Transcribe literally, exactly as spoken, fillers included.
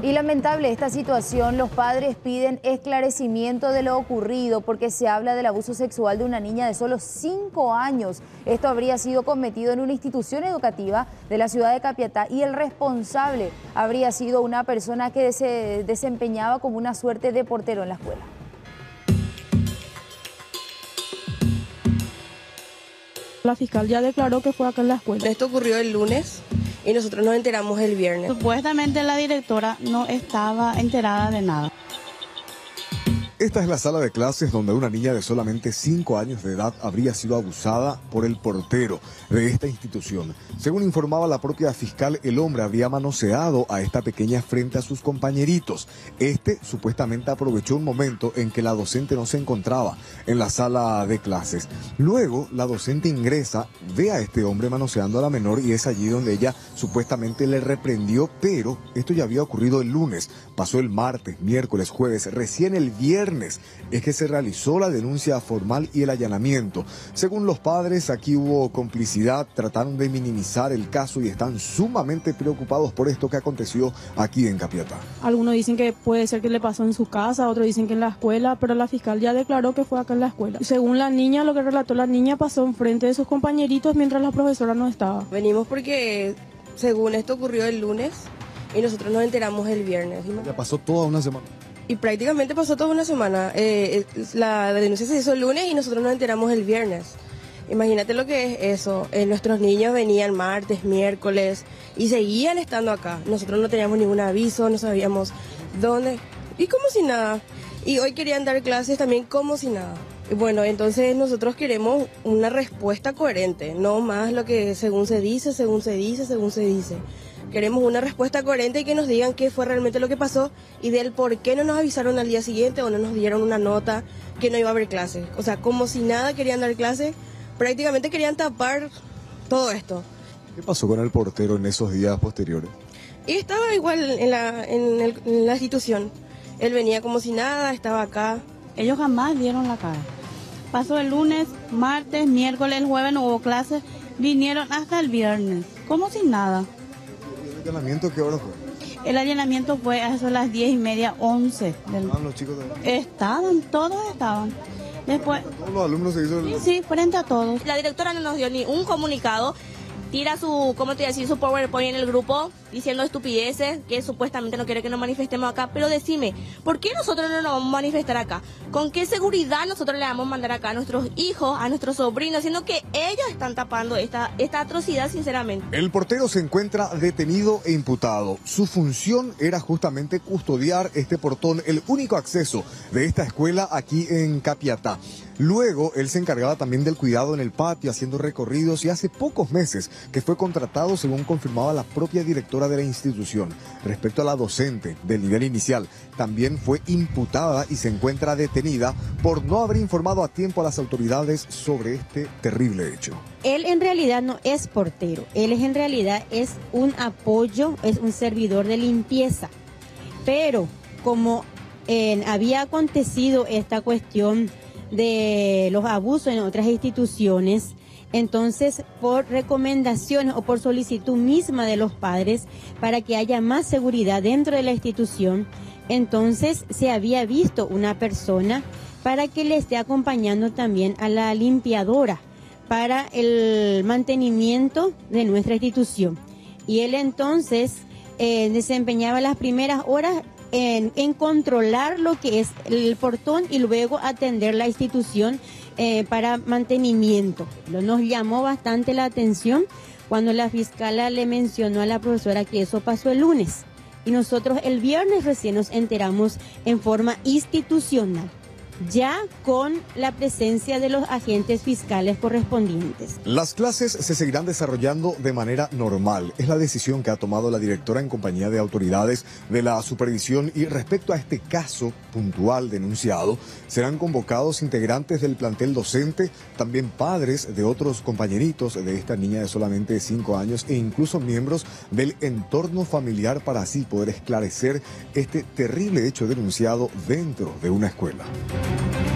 Y lamentable esta situación, los padres piden esclarecimiento de lo ocurrido porque se habla del abuso sexual de una niña de solo cinco años. Esto habría sido cometido en una institución educativa de la ciudad de Capiatá y el responsable habría sido una persona que se desempeñaba como una suerte de portero en la escuela. La fiscal ya declaró que fue acá en la escuela. Esto ocurrió el lunes. Y nosotros nos enteramos el viernes. Supuestamente la directora no estaba enterada de nada. Esta es la sala de clases donde una niña de solamente cinco años de edad habría sido abusada por el portero de esta institución. Según informaba la propia fiscal, el hombre había manoseado a esta pequeña frente a sus compañeritos. Este supuestamente aprovechó un momento en que la docente no se encontraba en la sala de clases. Luego la docente ingresa, ve a este hombre manoseando a la menor y es allí donde ella supuestamente le reprendió, pero esto ya había ocurrido el lunes. Pasó el martes, miércoles, jueves, recién el viernes. Es que se realizó la denuncia formal y el allanamiento. Según los padres, aquí hubo complicidad, trataron de minimizar el caso y están sumamente preocupados por esto que aconteció aquí en Capiatá. Algunos dicen que puede ser que le pasó en su casa, otros dicen que en la escuela, pero la fiscal ya declaró que fue acá en la escuela. Según la niña, lo que relató la niña pasó enfrente de sus compañeritos mientras la profesora no estaba. Venimos porque, según esto, ocurrió el lunes y nosotros nos enteramos el viernes. Ya pasó toda una semana. Y prácticamente pasó toda una semana. Eh, la denuncia se hizo el lunes y nosotros nos enteramos el viernes. Imagínate lo que es eso. Eh, nuestros niños venían martes, miércoles y seguían estando acá. Nosotros no teníamos ningún aviso, no sabíamos dónde. Y como si nada. Y hoy querían dar clases también como si nada. Y bueno, entonces nosotros queremos una respuesta coherente. No más lo que según se dice, según se dice, según se dice. Queremos una respuesta coherente y que nos digan qué fue realmente lo que pasó y del por qué no nos avisaron al día siguiente o no nos dieron una nota que no iba a haber clases. O sea, como si nada querían dar clases, prácticamente querían tapar todo esto. ¿Qué pasó con el portero en esos días posteriores? Y estaba igual en la, en el, en la institución. Él venía como si nada, estaba acá. Ellos jamás dieron la cara. Pasó el lunes, martes, miércoles, jueves, no hubo clases. Vinieron hasta el viernes, como si nada. ¿El allanamiento qué hora fue? El allanamiento fue a eso, las diez y media, once. Del... ¿Estaban los chicos también? Estaban, todos estaban. Después... ¿Todos los alumnos se hizo el...? Sí, sí, frente a todos. La directora no nos dio ni un comunicado, tira su, ¿cómo te voy a decir?, su PowerPoint en el grupo, diciendo estupideces, que supuestamente no quiere que nos manifestemos acá. Pero decime, ¿por qué nosotros no nos vamos a manifestar acá? ¿Con qué seguridad nosotros le vamos a mandar acá a nuestros hijos, a nuestros sobrinos, siendo que ellos están tapando esta, esta atrocidad, sinceramente? El portero se encuentra detenido e imputado. Su función era justamente custodiar este portón, el único acceso de esta escuela aquí en Capiatá. Luego, él se encargaba también del cuidado en el patio, haciendo recorridos, y hace pocos meses que fue contratado, según confirmaba la propia directora de la institución. Respecto a la docente del nivel inicial, también fue imputada y se encuentra detenida por no haber informado a tiempo a las autoridades sobre este terrible hecho. Él en realidad no es portero, él en realidad es un apoyo, es un servidor de limpieza, pero como eh, había acontecido esta cuestión de los abusos en otras instituciones, entonces, por recomendaciones o por solicitud misma de los padres, para que haya más seguridad dentro de la institución, entonces se había visto una persona para que le esté acompañando también a la limpiadora para el mantenimiento de nuestra institución. Y él entonces eh, desempeñaba las primeras horas en, en controlar lo que es el portón y luego atender la institución Eh, para mantenimiento. Nos llamó bastante la atención cuando la fiscala le mencionó a la profesora que eso pasó el lunes y nosotros el viernes recién nos enteramos en forma institucional, ya con la presencia de los agentes fiscales correspondientes. Las clases se seguirán desarrollando de manera normal. Es la decisión que ha tomado la directora en compañía de autoridades de la supervisión, y respecto a este caso puntual denunciado, serán convocados integrantes del plantel docente, también padres de otros compañeritos de esta niña de solamente cinco años e incluso miembros del entorno familiar, para así poder esclarecer este terrible hecho denunciado dentro de una escuela. We'll be right back.